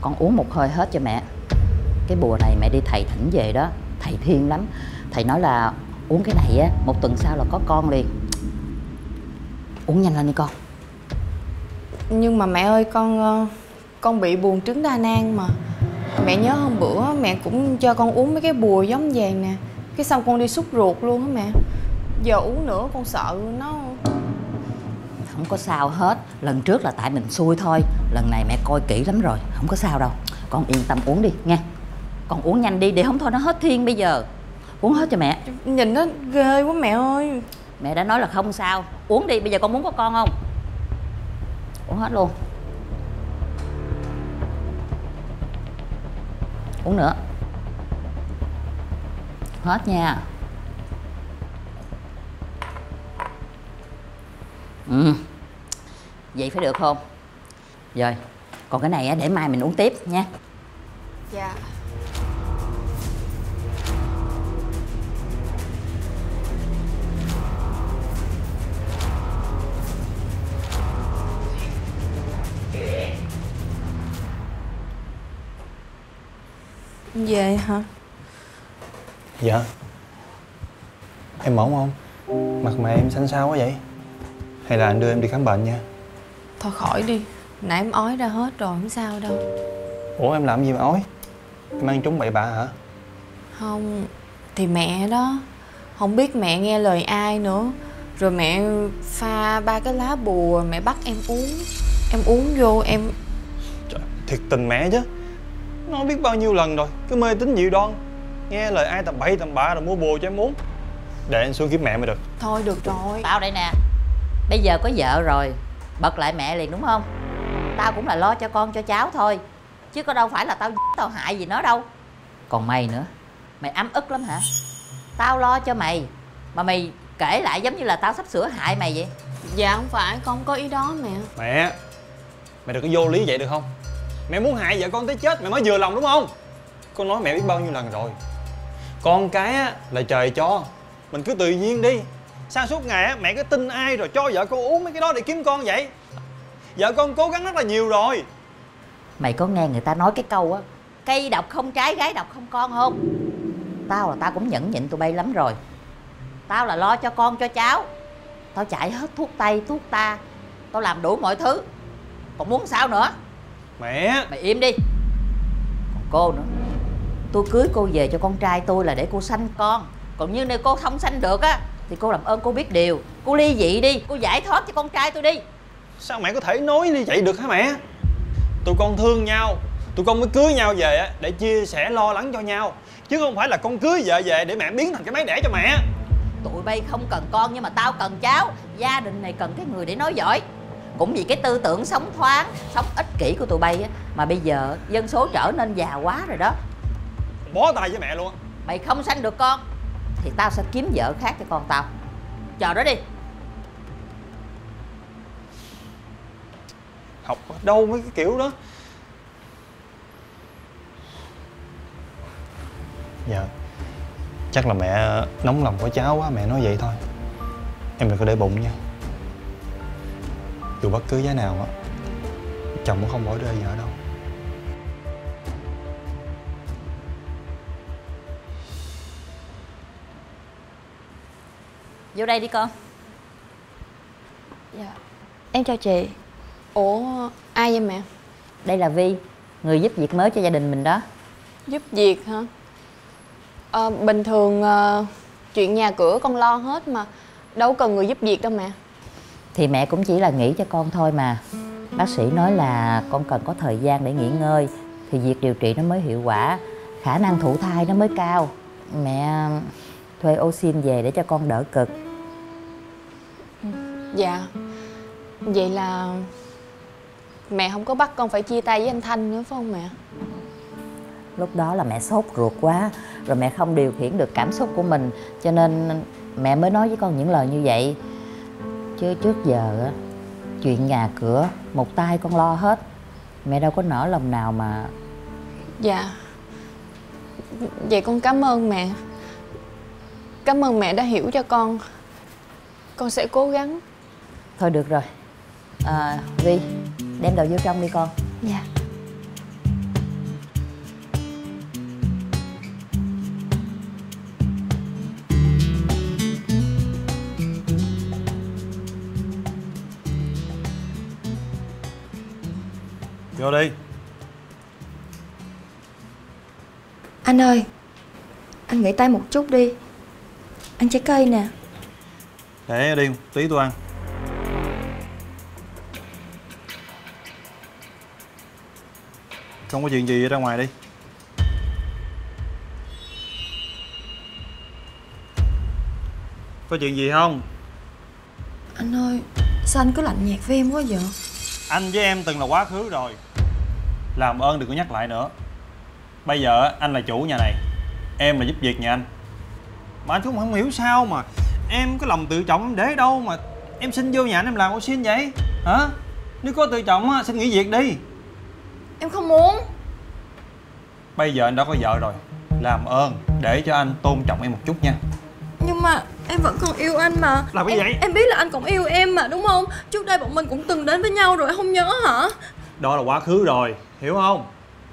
con uống một hơi hết cho mẹ. Cái bùa này mẹ đi thầy thỉnh về đó, thầy thiên lắm. Thầy nói là uống cái này á, một tuần sau là có con liền. Uống nhanh lên đi con. Nhưng mà mẹ ơi, con bị buồn trứng đa nang mà. Mẹ nhớ hôm bữa mẹ cũng cho con uống mấy cái bùa giống vậy nè, cái xong con đi sốt ruột luôn á mẹ. Giờ uống nữa con sợ nó. Không có sao hết, lần trước là tại mình xui thôi. Lần này mẹ coi kỹ lắm rồi, không có sao đâu. Con yên tâm uống đi nha. Con uống nhanh đi để không thôi nó hết thiên bây giờ. Uống hết cho mẹ. Nhìn nó ghê quá mẹ ơi. Mẹ đã nói là không sao. Uống đi, bây giờ con muốn có con không? Uống hết luôn. Uống nữa. Hết nha. Ừ. Vậy phải được không? Rồi, còn cái này để mai mình uống tiếp nha. Dạ. Về hả? Dạ. Em ổn không? Mặt mày em xanh xao quá vậy? Hay là anh đưa em đi khám bệnh nha? Thôi khỏi đi, nãy em ói ra hết rồi, không sao đâu. Ủa em làm gì mà ói? Em ăn trúng bậy bạ hả? Không, thì mẹ đó. Không biết mẹ nghe lời ai nữa. Rồi mẹ pha ba cái lá bùa, mẹ bắt em uống. Em uống vô em... Trời, thiệt tình mẹ chứ. Nó biết bao nhiêu lần rồi, cứ mê tín dị đoan, nghe lời ai tầm bậy tầm bạ rồi mua bùa cho em uống. Để anh xuống kiếm mẹ mới được. Thôi được rồi. Tao đây nè. Bây giờ có vợ rồi, bật lại mẹ liền đúng không? Tao cũng là lo cho con cho cháu thôi, chứ có đâu phải là tao hại gì nó đâu. Còn mày nữa, mày ấm ức lắm hả? Tao lo cho mày mà mày kể lại giống như là tao sắp sửa hại mày vậy. Dạ không phải, con không có ý đó mẹ. Mẹ, mày đừng có vô lý vậy được không? Mẹ muốn hại vợ con tới chết mẹ mới vừa lòng đúng không? Con nói mẹ biết bao nhiêu lần rồi, con cái á là trời cho, mình cứ tự nhiên đi. Sao suốt ngày á mẹ cứ tin ai rồi cho vợ con uống mấy cái đó để kiếm con vậy? Vợ con cố gắng rất là nhiều rồi. Mày có nghe người ta nói cái câu á, cây độc không trái, gái độc không con không? Tao cũng nhẫn nhịn tụi bay lắm rồi. Tao là lo cho con cho cháu, tao chạy hết thuốc tây thuốc ta, tao làm đủ mọi thứ. Còn muốn sao nữa? Mẹ, mày im đi. Còn cô nữa, tôi cưới cô về cho con trai tôi là để cô sanh con. Còn như nếu cô không sanh được á thì cô làm ơn cô biết điều, cô ly dị đi, cô giải thoát cho con trai tôi đi. Sao mẹ có thể nói như vậy được hả mẹ? Tụi con thương nhau, tụi con mới cưới nhau về á để chia sẻ lo lắng cho nhau, chứ không phải là con cưới vợ về để mẹ biến thành cái máy đẻ cho mẹ. Tụi bay không cần con nhưng mà tao cần cháu. Gia đình này cần cái người để nói giỏi. Cũng vì cái tư tưởng sống thoáng, sống ích kỷ của tụi bay á, mà bây giờ dân số trở nên già quá rồi đó. Bó tay với mẹ luôn. Mày không sanh được con thì tao sẽ kiếm vợ khác cho con tao. Chờ đó đi. Học đâu mấy cái kiểu đó. Dạ, chắc là mẹ nóng lòng của cháu quá, mẹ nói vậy thôi. Em đừng có để bụng nha. Dù bất cứ giá nào á, chồng cũng không bỏ rơi vợ đâu. Vô đây đi con. Dạ. Em chào chị. Ủa ai vậy mẹ? Đây là Vi, người giúp việc mới cho gia đình mình đó. Giúp việc hả? Bình thường chuyện nhà cửa con lo hết mà, đâu cần người giúp việc đâu mẹ. Thì mẹ cũng chỉ là nghĩ cho con thôi mà. Bác sĩ nói là con cần có thời gian để nghỉ ngơi thì việc điều trị nó mới hiệu quả, khả năng thụ thai nó mới cao. Mẹ thuê ô xin về để cho con đỡ cực. Dạ. Vậy là mẹ không có bắt con phải chia tay với anh Thanh nữa phải không mẹ? Lúc đó là mẹ sốt ruột quá, rồi mẹ không điều khiển được cảm xúc của mình, cho nên mẹ mới nói với con những lời như vậy. Chứ trước giờ á, chuyện nhà cửa một tay con lo hết, mẹ đâu có nỡ lòng nào mà. Dạ. Vậy con cảm ơn mẹ. Cảm ơn mẹ đã hiểu cho con. Con sẽ cố gắng. Thôi được rồi. Vi, đem đồ vô trong đi con. Dạ. Vô đi. Anh ơi, anh nghỉ tay một chút đi. Ăn trái cây nè. Để đi, tí tôi ăn. Không có chuyện gì, ra ngoài đi. Có chuyện gì không? Anh ơi, sao anh cứ lạnh nhạt với em quá vậy? Anh với em từng là quá khứ rồi. Làm ơn đừng có nhắc lại nữa. Bây giờ anh là chủ nhà này, em là giúp việc nhà anh. Mà anh cũng không hiểu sao mà em có lòng tự trọng để đâu mà em xin vô nhà anh em làm ô xin vậy? Hả? Nếu có tự trọng á, xin nghỉ việc đi. Em không muốn. Bây giờ anh đã có vợ rồi, làm ơn để cho anh tôn trọng em một chút nha. Nhưng mà em vẫn còn yêu anh mà. Làm cái gì vậy? Em biết là anh cũng yêu em mà, đúng không? Trước đây bọn mình cũng từng đến với nhau rồi, em không nhớ hả? Đó là quá khứ rồi, hiểu không?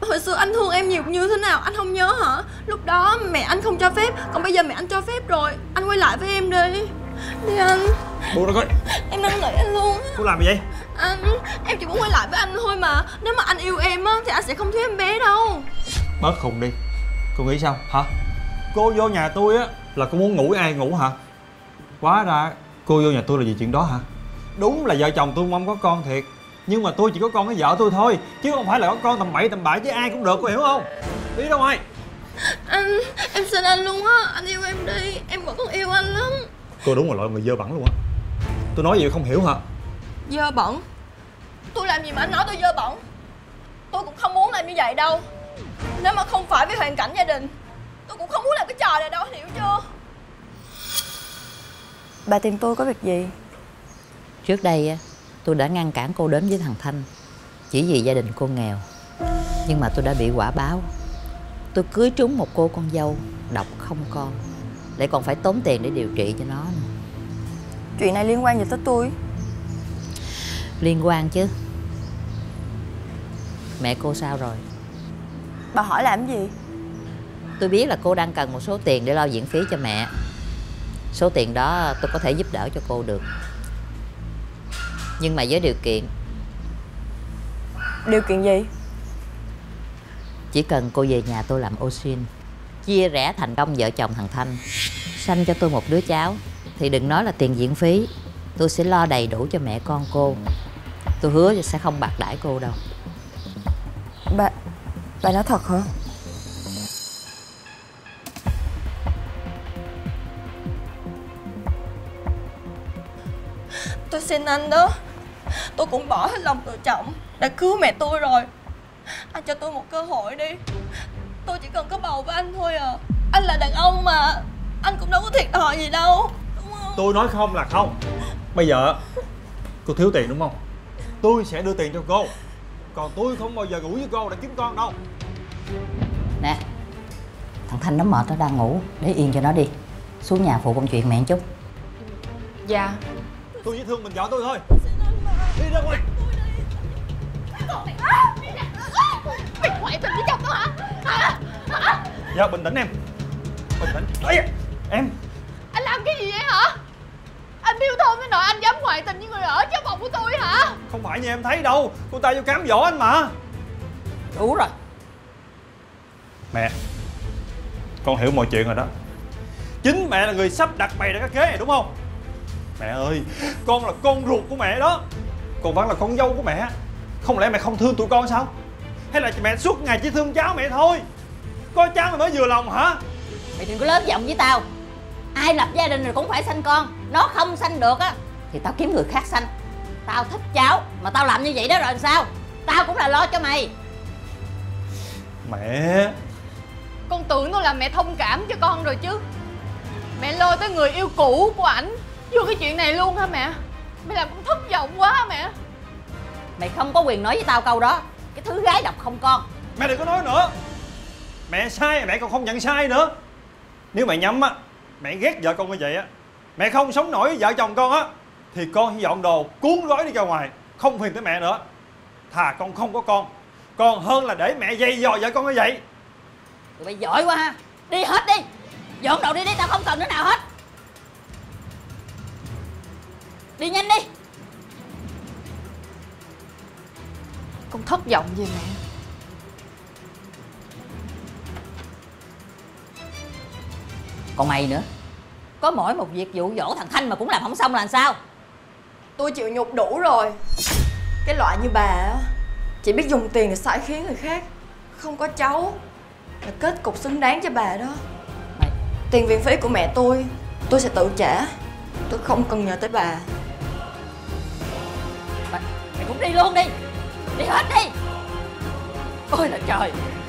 Hồi xưa anh thương em nhiều như thế nào anh không nhớ hả? Lúc đó mẹ anh không cho phép, còn bây giờ mẹ anh cho phép rồi. Anh quay lại với em đi. Đi anh. Buông ra coi. Em năn nỉ anh luôn. Cô làm gì vậy? Anh, em chỉ muốn quay lại với anh thôi mà. Nếu mà anh yêu em á thì anh sẽ không thiếu em bé đâu. Bớt khùng đi. Cô nghĩ sao hả? Cô vô nhà tôi á là cô muốn ngủ với ai ngủ hả? Quá ra cô vô nhà tôi là vì chuyện đó hả? Đúng là vợ chồng tôi mong có con thiệt, nhưng mà tôi chỉ có con với vợ tôi thôi, chứ không phải là có con tầm bậy với ai cũng được, cô hiểu không? Đi đâu rồi? Anh, em xin anh luôn á, anh yêu em đi, em vẫn còn yêu anh lắm. Cô đúng là loại người dơ bẩn luôn á. Tôi nói gì không hiểu hả? Dơ bẩn? Tôi làm gì mà anh nói tôi dơ bẩn? Tôi cũng không muốn làm như vậy đâu. Nếu mà không phải vì hoàn cảnh gia đình, tôi cũng không muốn làm cái trò này đâu, anh hiểu chưa? Bà tìm tôi có việc gì? Trước đây tôi đã ngăn cản cô đến với thằng Thanh chỉ vì gia đình cô nghèo. Nhưng mà tôi đã bị quả báo. Tôi cưới trúng một cô con dâu độc không con, lại còn phải tốn tiền để điều trị cho nó. Chuyện này liên quan gì tới tôi? Liên quan chứ. Mẹ cô sao rồi? Bà hỏi làm gì? Tôi biết là cô đang cần một số tiền để lo viện phí cho mẹ. Số tiền đó tôi có thể giúp đỡ cho cô được, nhưng mà với điều kiện. Điều kiện gì? Chỉ cần cô về nhà tôi làm ô sin, chia rẽ thành công vợ chồng thằng Thanh, sanh cho tôi một đứa cháu, thì đừng nói là tiền viện phí, tôi sẽ lo đầy đủ cho mẹ con cô. Tôi hứa sẽ không bạc đãi cô đâu. Bà nói thật hả? Tôi xin anh đó. Tôi cũng bỏ hết lòng tự trọng, đã cứu mẹ tôi rồi. Anh cho tôi một cơ hội đi. Tôi chỉ cần có bầu với anh thôi à. Anh là đàn ông mà, anh cũng đâu có thiệt thòi gì đâu, đúng không? Tôi nói không là không. Bây giờ cô thiếu tiền đúng không? Tôi sẽ đưa tiền cho cô. Còn tôi không bao giờ ngủ với cô để kiếm con đâu. Nè, thằng Thanh nó mệt, nó đang ngủ. Để yên cho nó đi. Xuống nhà phụ công chuyện mẹ chút. Dạ. Tôi chỉ thương mình vợ tôi thôi. Đi ra ngoài. Mày ngoại tình với chồng tao hả? Dạ, bình tĩnh em. Bình tĩnh. Em. Anh làm cái gì vậy hả? Anh yêu thương với nội anh dám ngoại tình với người ở trong phòng của tôi hả? Không phải như em thấy đâu. Cô ta vô cám dỗ anh mà. Đủ rồi. Mẹ, con hiểu mọi chuyện rồi đó. Chính mẹ là người sắp đặt bày ra cái kế này đúng không? Mẹ ơi, con là con ruột của mẹ đó, còn vẫn là con dâu của mẹ. Không lẽ mẹ không thương tụi con sao? Hay là mẹ suốt ngày chỉ thương cháu mẹ thôi? Có cháu mẹ mới vừa lòng hả? Mày đừng có lớn giọng với tao. Ai lập gia đình rồi cũng phải sanh con. Nó không sanh được á thì tao kiếm người khác sanh. Tao thích cháu mà tao làm như vậy đó rồi làm sao? Tao cũng là lo cho mày. Mẹ, con tưởng tôi là mẹ thông cảm cho con rồi chứ. Mẹ lôi tới người yêu cũ của ảnh vô cái chuyện này luôn hả mẹ? Mẹ làm con thất vọng quá hả mẹ? Mày không có quyền nói với tao câu đó. Cái thứ gái độc không con. Mẹ đừng có nói nữa. Mẹ sai, mẹ còn không nhận sai nữa. Nếu mẹ nhắm á, mẹ ghét vợ con như vậy á, mẹ không sống nổi với vợ chồng con á, thì con hãy dọn đồ cuốn gói đi ra ngoài, không phiền tới mẹ nữa. Thà con không có con, còn hơn là để mẹ dây dò vợ con như vậy. Tụi mày giỏi quá ha. Đi hết đi. Dọn đồ đi đi, tao không cần đứa nào hết. Đi nhanh đi. Con thất vọng về mẹ. Còn mày nữa, có mỗi một việc dụ dỗ thằng Thanh mà cũng làm không xong là sao? Tôi chịu nhục đủ rồi. Cái loại như bà á, chỉ biết dùng tiền để sai khiến người khác, không có cháu là kết cục xứng đáng cho bà đó. Mày... tiền viện phí của mẹ tôi sẽ tự trả. Tôi không cần nhờ tới bà. Mày cũng đi luôn đi. Đi hết đi. Ôi là trời.